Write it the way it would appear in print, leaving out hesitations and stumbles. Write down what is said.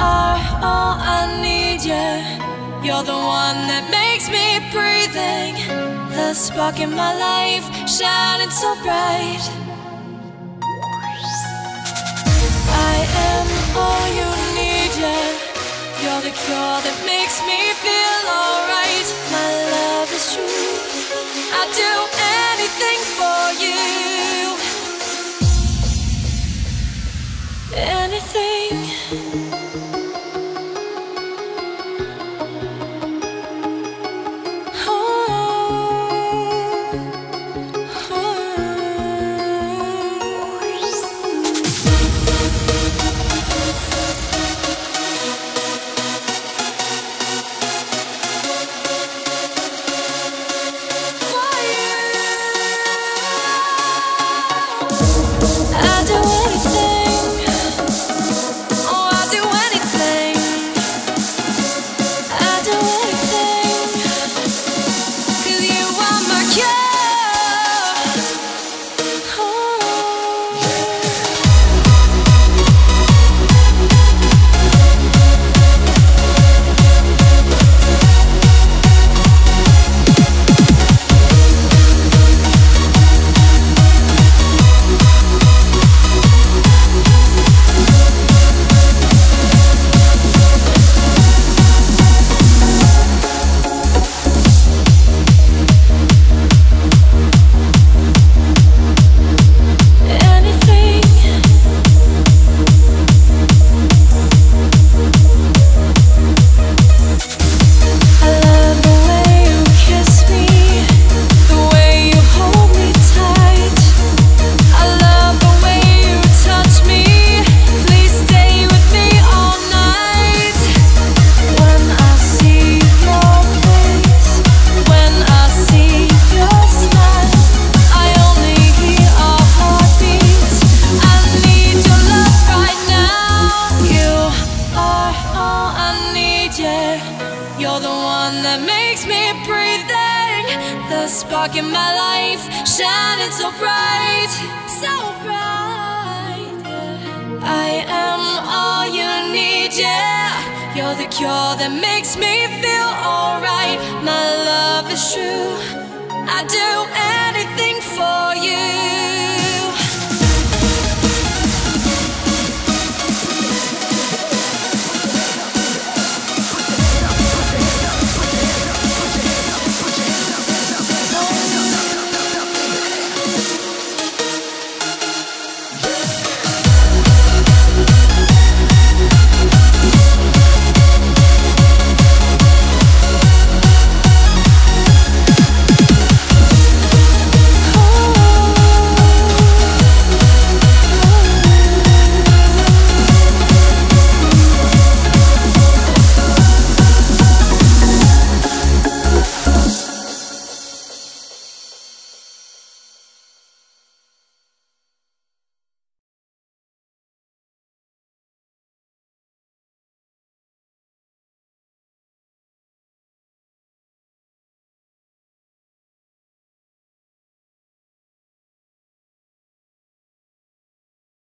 are all I need, yeah. You're the one that makes me breathing, the spark in my life, shining so bright. I am all you need, yeah. You're the cure that makes me feel alright. My love is true, I'd do anything for you. Anything. Oh, oh. I do anything. That makes me breathing, the spark in my life, shining so bright, so bright, yeah. I am all you need, yeah. You're the cure that makes me feel alright. My love is true, I'd do anything for you.